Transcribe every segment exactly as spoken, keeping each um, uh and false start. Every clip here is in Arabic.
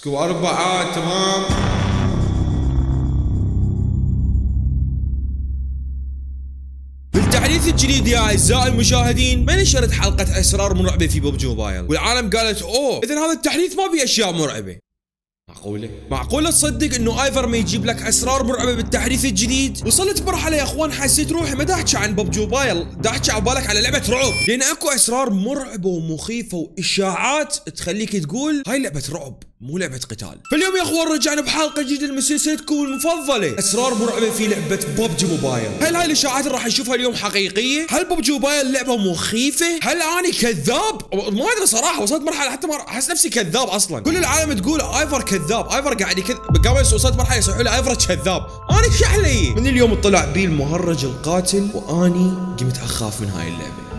سكو أربعة تمام. بالتحديث الجديد يا أعزائي المشاهدين، ما نشرت حلقة أسرار مرعبة في ببجي موبايل، والعالم قالت أوه إذا هذا التحديث ما بيه أشياء مرعبة. معقولة؟ معقولة تصدق انه ايفر ما يجيب لك اسرار مرعبة بالتحديث الجديد؟ وصلت مرحلة يا اخوان حسيت روحي ما داحكي عن ببجي موبايل، داحكي عبالك على لعبة رعب، لان اكو اسرار مرعبة ومخيفة واشاعات تخليك تقول هاي لعبة رعب مو لعبة قتال. فاليوم يا اخوان رجعنا بحلقة جديدة من سلسلتكم المفضلة، اسرار مرعبة في لعبة ببجي موبايل. هل هاي الاشاعات اللي راح نشوفها اليوم حقيقية؟ هل ببجي موبايل لعبة مخيفة؟ هل انا كذاب؟ ما ادري صراحة، وصلت مرحلة حتى احس نفسي كذاب اصلا، كل العالم تقول ايفر كذاب، ايفر قاعد يكذب، قبل وصلت مرحلة يصيحوا لي ايفر كذاب، انا شحلي. من اليوم طلع بي المهرج القاتل واني قمت اخاف من هاي اللعبة.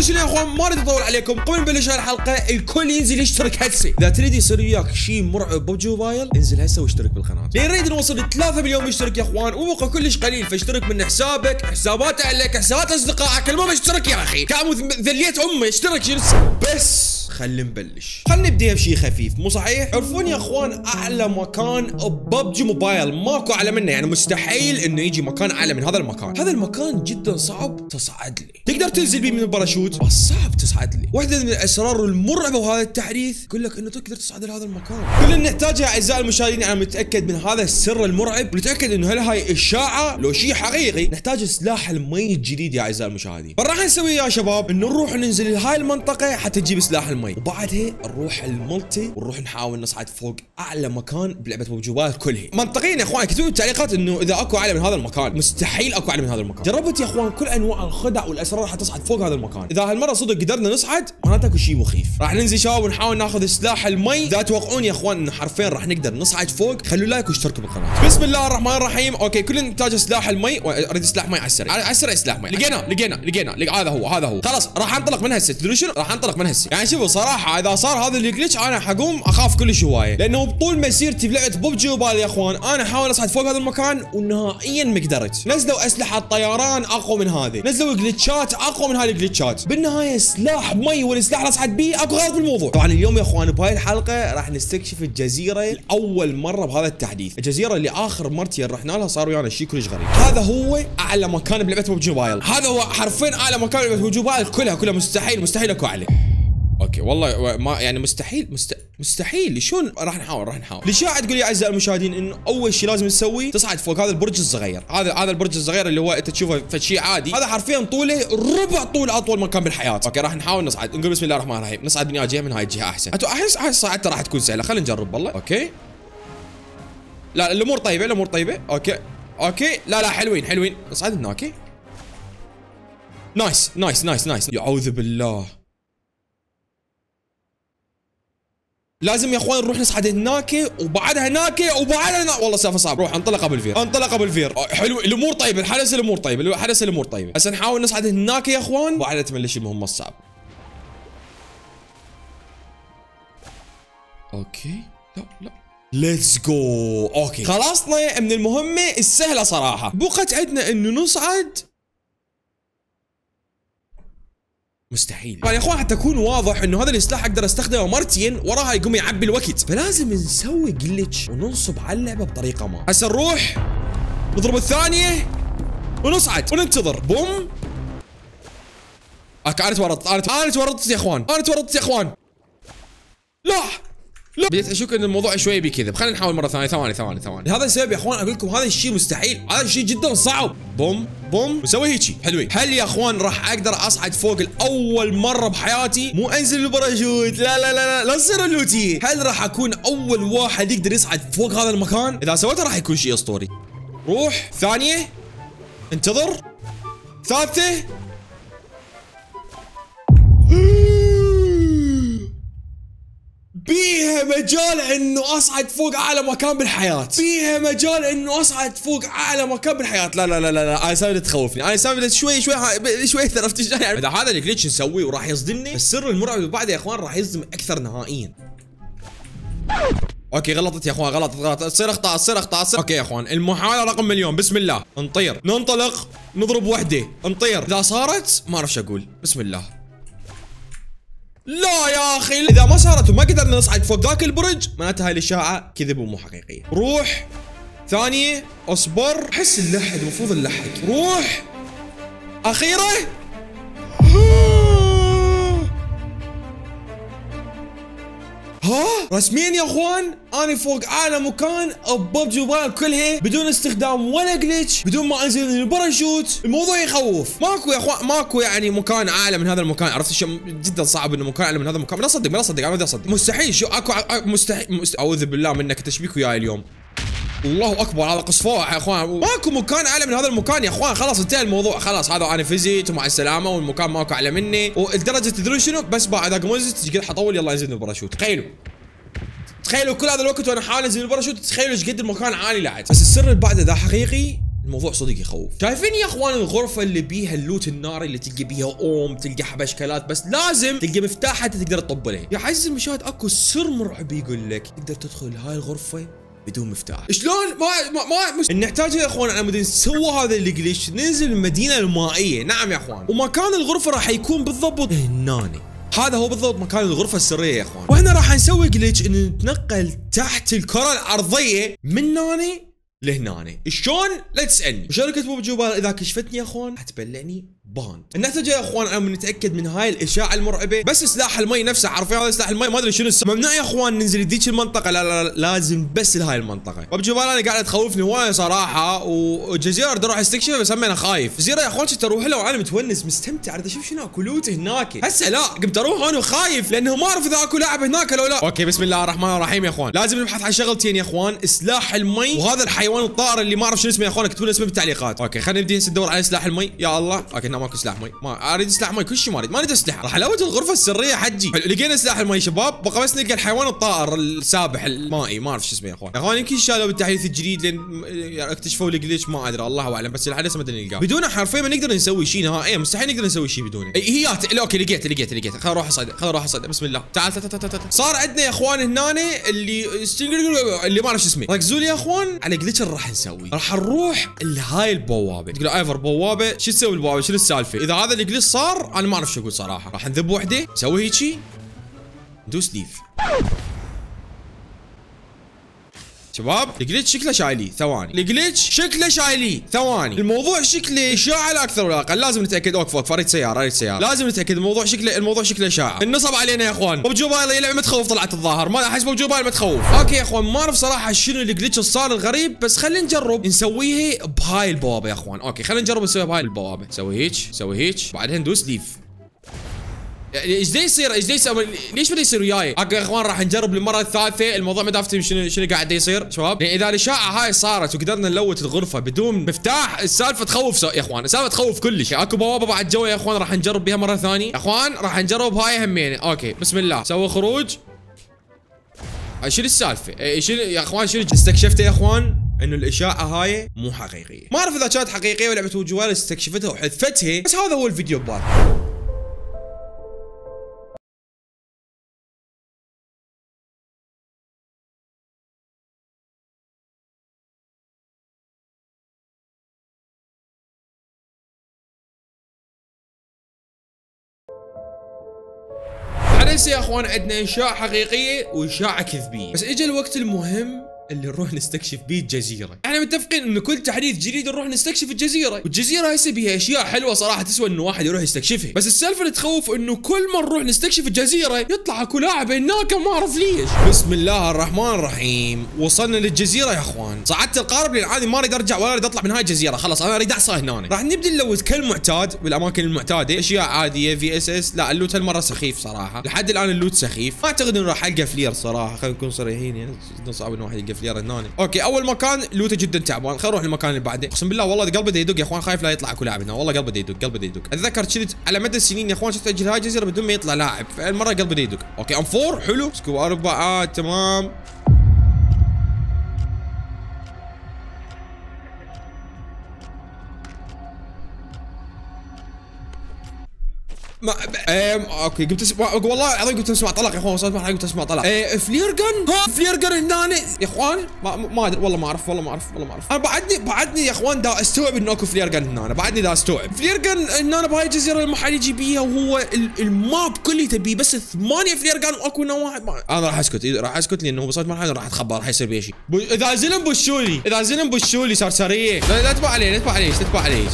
شنو يا اخوان، ما اريد اطول عليكم، قبل نبلش هالحلقه الكل ينزل يشترك هسه، اذا تريد يصير وياك شيء مرعب ببجي موبايل انزل هسه واشترك بالقناه، لان نريد نوصل ثلاثة مليون مشترك يا اخوان، وموقع كلش قليل، فاشترك من حسابك، حسابات اهلك، حسابات اصدقائك، المهم اشترك يا اخي، تعمو ذليت امي اشترك بس. خلينا نبلش، خلينا نبديها بشيء خفيف، مو صحيح؟ عرفون يا اخوان اعلى مكان ببجي موبايل ماكو اعلى منه، يعني مستحيل انه يجي مكان اعلى من هذا المكان، هذا المكان جدا صعب تصعد لي، تقدر تنزل بيه من الباراشوت بس صعب تصعد لي، واحدة من الاسرار المرعبة وهذا التحديث يقول لك انه تقدر تصعد لهذا المكان، كل اللي نحتاجه اعزائي المشاهدين انا متاكد من هذا السر المرعب، ونتاكد انه هل هاي اشاعة لو شيء حقيقي، نحتاج سلاح الميت جديد يا اعزائي المشاهدين، فراح نسوي يا شباب انه نروح ننزل لهاي المنطقة حتى تجيب سلاح الميت. وبعدها نروح الملتي ونروح نحاول نصعد فوق اعلى مكان بلعبه ببجي موبايل كلها. منطقيا يا اخوان كتبوا بالتعليقات انه اذا اكو اعلى من هذا المكان، مستحيل اكو اعلى من هذا المكان. جربت يا اخوان كل انواع الخدع والاسرار راح تصعد فوق هذا المكان. اذا هالمره صدق قدرنا نصعد معناته اكو شيء مخيف. راح ننزل شباب ونحاول ناخذ سلاح المي، اذا توقعون يا اخوان انه حرفيا راح نقدر نصعد فوق، خلوا لايك واشتركوا بالقناه. بسم الله الرحمن الرحيم، اوكي كلنا نحتاج سلاح المي، اريد سلاح مي على السريع، على السريع سلاح مي. لقينا لقينا لقينا هذا هو هذا هو، خلاص راح انطلق من هسه، تدرون شنو؟ راح انطلق من هسه. يعني شوفوا صراحة إذا صار هذا الجلتش أنا حقوم أخاف كلش هواية، لأنه بطول مسيرتي بلعبة ببجي موبايل يا إخوان أنا أحاول أصعد فوق هذا المكان ونهائياً ما قدرت. نزلوا أسلحة طيران أقوى من هذه، نزلوا جلتشات أقوى من هاي الجلتشات، بالنهاية سلاح مي والسلاح اللي أصعد بيه أكو غلط بالموضوع. طبعاً اليوم يا إخوان بهاي الحلقة راح نستكشف الجزيرة لأول مرة بهذا التحديث، الجزيرة اللي آخر مرتين رحنا لها صار ويانا شيء كلش غريب. هذا هو أعلى مكان بلعبة ببجي موبايل، هذا هو حرفياً أعلى مكان بلعبة ببجي موبايل كلها كلها، مستحيل مستحيل أكو عليه. اوكي والله ما يعني مستحيل مست... مستحيل شلون راح نحاول راح نحاول. الاشاعه تقول يا اعزائي المشاهدين انه اول شيء لازم نسوي تصعد فوق هذا البرج الصغير، هذا هذا البرج الصغير اللي هو انت تشوفه فشي عادي، هذا حرفيا طوله ربع طول اطول مكان بالحياه. اوكي راح نحاول نصعد، نقول بسم الله الرحمن الرحيم نصعد من هاي الجهه من هاي الجهه احسن، احس احس صعدته راح تكون سهله، خلينا نجرب والله. اوكي لا الامور طيبه الامور طيبه، اوكي اوكي لا لا حلوين حلوين، نصعد هنا. اوكي نايس نايس نايس نايس، يعوذ بالله لازم يا اخوان نروح نصعد هناك وبعدها هناك وبعدها هناك. والله سالفه صعبه، روح انطلق ابو الفير انطلق ابو الفير. حلو الامور طيبه، الحدث الامور طيبه الحدث الامور طيبه هسه نحاول نصعد هناك يا اخوان وبعدها تبلش المهمه الصعبه. اوكي لا لا ليتس جو. اوكي خلصنا من المهمه السهله صراحه، بقت عندنا انه نصعد مستحيل. طبعا يا اخوان حتى اكون واضح انه هذا السلاح اقدر استخدمه مرتين وراها يقوم يعبي الوقت، فلازم نسوي جلتش وننصب على اللعبه بطريقه ما. هسه نروح نضرب الثانيه ونصعد وننتظر بوم. انا تورطت انا تورطت يا اخوان انا تورطت يا اخوان لا لا، بديت اشك ان الموضوع شوي بكذب، خلينا نحاول مره ثانيه. ثواني ثواني ثواني لهذا السبب يا اخوان اقول لكم هذا الشيء مستحيل، هذا الشيء جدا صعب. بوم بوم وسوي هيجي حلوين. هل يا اخوان راح اقدر اصعد فوق لاول مره بحياتي؟ مو انزل الباراشوت، لا لا لا لا لا تصير اللوتي. هل راح اكون اول واحد يقدر يصعد فوق هذا المكان؟ اذا سويته راح يكون شيء اسطوري. روح ثانيه انتظر ثالثه. بيها مجال انه اصعد فوق اعلى مكان بالحياه، بيها مجال انه اصعد فوق اعلى مكان بالحياه. لا لا لا لا انا سالفه تخوفني، انا سالفه شوي شوي شوي ثرفت يعني. اذا هذا الجلتش نسويه وراح يصدمني، السر المرعب اللي بعده يا اخوان راح يصدم اكثر نهائيا. اوكي غلطت يا اخوان غلطت غلطت، تصير اخطاء تصير اخطاء. اوكي يا اخوان المحاوله رقم مليون، بسم الله نطير ننطلق نضرب وحده نطير، اذا صارت ما اعرف شو اقول. بسم الله. لا يا داخل. اذا ما صارت وما قدرنا نصعد فوق ذاك البرج معناتها هاي الاشاعه كذب ومو حقيقيه. روح ثانيه، اصبر، احس نلحق، المفروض نلحق. روح اخيره. ها رسميا يا اخوان انا فوق اعلى مكان ببجي موبايل كلها بدون استخدام ولا جلتش، بدون ما انزل من الباراشوت. الموضوع يخوف، ماكو يا اخوان، ماكو يعني مكان اعلى من هذا المكان. عرفت شو جدا صعب انه مكان اعلى من هذا المكان. ما اصدق ما اصدق ما بدي اصدق، مستحيل. شو اكو مستحيل، اعوذ بالله منك تشبيك وياي اليوم. الله اكبر، هذا قصفوح يا اخوان. ماكو مكان اعلى من هذا المكان يا اخوان، خلاص انتهى الموضوع، خلاص هذا انا فزت ومع السلامه، والمكان ماكو اعلى مني. والدرجه تدرون شنو؟ بس بعد اقوم انزل ايش قد حطول، يلا انزل بالباراشوت. تخيلوا تخيلوا كل هذا الوقت وانا حاول انزل بالباراشوت، تخيلوا ايش قد المكان عالي لعد. بس السر اللي بعده ذا حقيقي، الموضوع صدق يخوف. شايفين يا اخوان الغرفه اللي بيها اللوت الناري اللي تلقى بيها اوم، تلقى حبشكلات، بس لازم تلقى مفتاح حتى تقدر تطب عليه. يا عزيزي المشاهد اكو سر مرعب يقول لك تقدر تدخل هاي الغرفه بدون مفتاح. شلون؟ ما ما ما مش... نحتاج يا اخوان على مود نسوي هذا الجليتش، ننزل المدينه المائيه. نعم يا اخوان، ومكان الغرفه راح يكون بالضبط هناني، هذا هو بالضبط مكان الغرفه السريه يا اخوان. واحنا راح نسوي جليتش ان نتنقل تحت الكره الارضيه من هناني لهناني. شلون؟ لا تسالني. وشركه ببجي موبايل اذا كشفتني يا اخوان حتبلعني باند. النتيجه يا اخوان عم نتاكد من هاي الاشاعه المرعبه، بس سلاح المي نفسه، عارفين هذا سلاح المي ما ادري شنو السبب. ممنوع يا اخوان ننزل لذيك المنطقه، لا, لا لا لازم بس لهاي المنطقه. ببجي موبايل انا قاعد تخوفني هوايه صراحه، والجزيره بدي اروح استكشفها بس هم انا خايف. جزيره يا اخوان كنت اروح لها وانا متونس مستمتع، بدي اشوف شنو اكلوت هناك. هسه لا، قمت اروح انا وخايف لانه ما اعرف اذا اكو لاعب هناك لو لا. اوكي بسم الله الرحمن الرحيم يا اخوان، لازم نبحث عن شغلتين يا اخوان، سلاح المي وهذا الحيوان الطائر اللي ما اعرف شنو اسمه يا اخوان، اكتبوا لي اسمه بالتعليقات. اوكي خلينا نبدي هسه ندور على سلاح المي. يا الله اوكي هنا ماكو سلاح مي، ما اريد سلاح مي، كل شيء ما اريد، ما اريد اسلحه. راح الوج الغرفه السريه حجي. لقينا سلاح المي شباب، بقى بس نلقى الحيوان الطائر السابح المائي، ما اعرف شو اسمه يا اخوان. يا اخوان يمكن شالوا بالتحديث الجديد لين اكتشفوا الجليتش، ما ادري الله اعلم، بس لحد هسه ما نلقاه. بدونه حرفيا ما نقدر نسوي شيء نهائيا، مستحيل نقدر نسوي شيء بدونه. هي اوكي لقيت لقيت لقيت خلينا نروح اصيد، خلينا نروح اصيد. بسم الله تعال تعال تعال. صار عندنا يا اخوان هنا اللي اللي ما اعرف شو اسمه. ركزوا لي يا اخوان على جليتش راح نسوي، راح نروح لهاي البوابه. تقول ايفر بوابه، شو تسوي البوابه؟ شنو السالفه؟ اذا هذا الجليتش صار انا ما اعرف شو اقول صراحه. راح نذب وحده، نسوي هيجي، ندوس ليف. شباب الجليتش شكله شايليه ثواني، الجليتش شكله شايليه ثواني، الموضوع شكله اشاعه لا اكثر ولا اقل، لازم نتاكد. اوقف اوقف، اريد سياره اريد سياره، لازم نتاكد. الموضوع شكله الموضوع شكله اشاعه، النصب علينا يا اخوان. ببجي موبايل يلعب ما تخوف، طلعت الظاهر ما احس ببجي موبايل ما تخوف. اوكي يا اخوان ما اعرف صراحه شنو الجليتش الصار الغريب، بس خلينا نجرب نسويها بهاي البوابه يا اخوان. اوكي خلينا نجرب نسويها بهاي البوابه، نسوي هيك نسوي هيك بعدين ندوس ليف. ايش دا يصير؟ ايش دا يصير؟ ليش بده يصير وياي؟ اوكي يا اخوان راح نجرب للمره الثالثه، الموضوع ما دافتي شنو شنو قاعد يصير شباب؟ يعني اذا الاشاعه هاي صارت وقدرنا نلوت الغرفه بدون مفتاح، السالفه تخوف يا اخوان، السالفه تخوف كلش. اكو بوابه بعد جوا يا اخوان راح نجرب بها مره ثانيه، يا اخوان راح نجرب هاي همينه. اوكي بسم الله، سوي خروج. شنو السالفه؟ شنو يا اخوان شنو استكشفت يا اخوان؟ انه الاشاعه هاي مو حقيقيه، ما اعرف اذا كانت حقيقيه ولا لعبه وجوال استكشفتها وحذفتها، بس هذا هو الفيديو ببالي. ليس يا اخوان عندنا اشاعه حقيقيه واشاعه كذبيه، بس اجى الوقت المهم اللي نروح نستكشف بيه الجزيره. احنا متفقين انه كل تحديث جديد نروح نستكشف الجزيره، والجزيره هسه بيها اشياء حلوه صراحه تسوى انه واحد يروح يستكشفها، بس السالفه اللي تخوف انه كل ما نروح نستكشف الجزيره يطلع اكو لاعب هناك ما اعرف ليش. بسم الله الرحمن الرحيم، وصلنا للجزيره يا اخوان، صعدت القارب لان عادي ما اريد ارجع ولا اريد اطلع من هاي الجزيره، خلاص انا اريد احصل هنا. راح نبدا نلوت كالمعتاد بالاماكن المعتاده، اشياء عاديه في اس اس، لا اللوت هالمره سخيف صراحه، لحد الان اللوت سخيف، ما اعتقد انه راح القى فلير صراحه، خلينا نكون صريحين يعني صعب انه واحد يلقى فلير هناني. اوكي اول مكان لوته جدا تعبان، خلينا نروح للمكان اللي بعده. اقسم بالله والله قلبي دا يدق يا اخوان، خايف لا يطلع اكو لاعب هنا، والله قلبي دا يدق قلبي دا يدق. اتذكر شلت على مدى السنين يا اخوان شفت اجل هاي الجزيره بدون ما يطلع لاعب، فالمره قلبي دا يدق. اوكي ام فور حلو، سكوب اربعه تمام. ما اوكي جبت اسم والله العظيم جبت اسمع طلق يا اخوان، وصلت مرحله جبت اسمع طلق. ايه فليرجن، ها فليرجن هنا يا اخوان ما ما ادري والله ما اعرف والله ما اعرف والله ما اعرف انا بعدني بعدني يا اخوان دا استوعب انه اكو فليرجن هنا، بعدني دا استوعب فليرجن هنا بهاي الجزيره المحل يجي بيها، وهو الماب كله تبيه بس ثمانيه فليرجن واكو هنا واحد. انا راح اسكت راح اسكت لانه وصلت مرحله راح اتخبى راح يصير بي شيء. اذا زلم بشولي اذا زلم بشولي صار سريع. لا تبع عليه لا تبع عليه لا تبع عليه.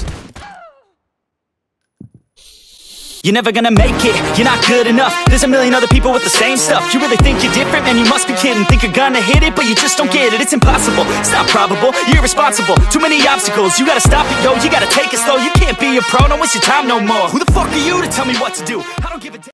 You're never gonna make it, you're not good enough. There's a million other people with the same stuff. You really think you're different? Man, you must be kidding. Think you're gonna hit it, but you just don't get it. It's impossible, it's not probable, you're irresponsible. Too many obstacles, you gotta stop it, yo. You gotta take it slow, you can't be a pro. Don't waste your time no more. Who the fuck are you to tell me what to do? I don't give a damn.